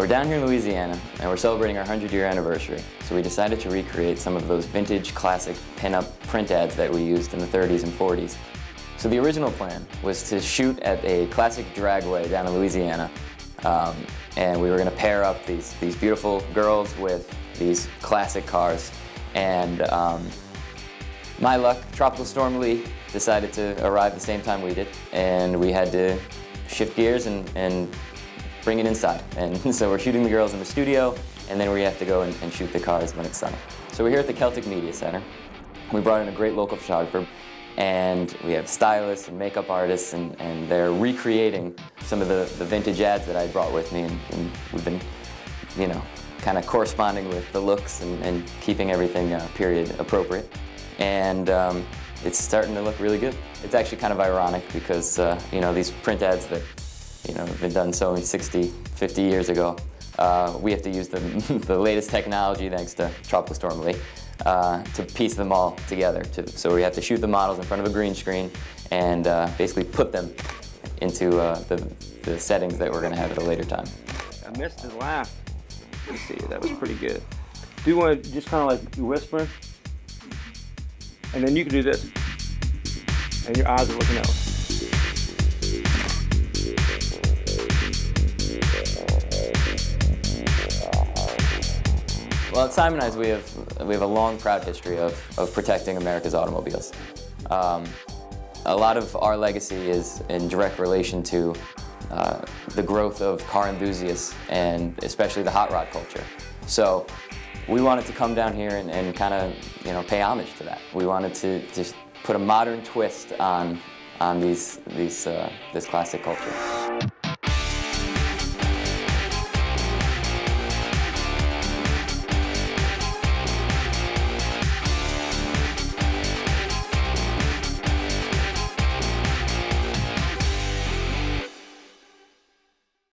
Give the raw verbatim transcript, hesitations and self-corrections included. We're down here in Louisiana, and we're celebrating our hundred-year anniversary, so we decided to recreate some of those vintage, classic, pin-up print ads that we used in the thirties and forties. So the original plan was to shoot at a classic dragway down in Louisiana, um, and we were going to pair up these, these beautiful girls with these classic cars. And um, my luck, Tropical Storm Lee decided to arrive the same time we did, and we had to shift gears and, and bring it inside. And so we're shooting the girls in the studio, and then we have to go and, and shoot the cars when it's sunny. So we're here at the Celtic Media Center. We brought in a great local photographer, and we have stylists and makeup artists, and, and they're recreating some of the, the vintage ads that I brought with me, and, and we've been, you know, kind of corresponding with the looks and, and keeping everything uh, period appropriate. And um, it's starting to look really good. It's actually kind of ironic because, uh, you know, these print ads that you know, been done so many sixty, fifty years ago. Uh, we have to use the, the latest technology, thanks to Tropical Storm Lee, uh, to piece them all together. To, so we have to shoot the models in front of a green screen and uh, basically put them into uh, the, the settings that we're going to have at a later time. I missed his laugh. Let's see, that was pretty good. Do you want to just kind of like whisper? And then you can do this. And your eyes are looking out. Well, at Simoniz, we have, we have a long, proud history of, of protecting America's automobiles. Um, a lot of our legacy is in direct relation to uh, the growth of car enthusiasts, and especially the hot rod culture. So we wanted to come down here and, and kind of, you know, pay homage to that. We wanted to just put a modern twist on, on these, these, uh, this classic culture.